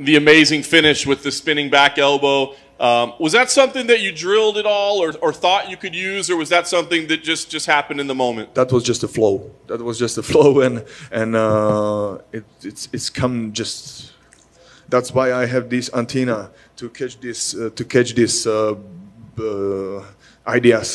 the amazing finish with the spinning back elbow. Was that something that you drilled at all or thought you could use, or was that something that just happened in the moment? That was just a flow. That was just a flow, and it's come just. That's why I have this antenna to catch this ideas.